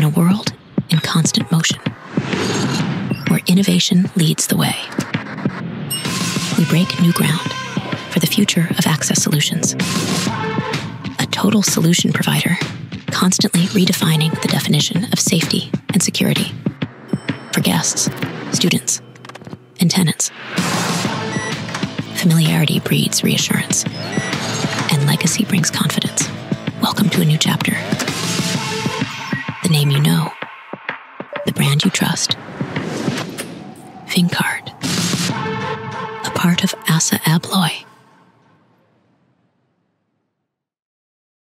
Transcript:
in a world in constant motion, where innovation leads the way. We break new ground for the future of ASSA Solutions, a total solution provider constantly redefining the definition of safety and security for guests, students, and tenants. Familiarity breeds reassurance, and legacy brings confidence. Welcome to a new chapter. The name you know, the brand you trust. Fincard, a part of ASSA ABLOY.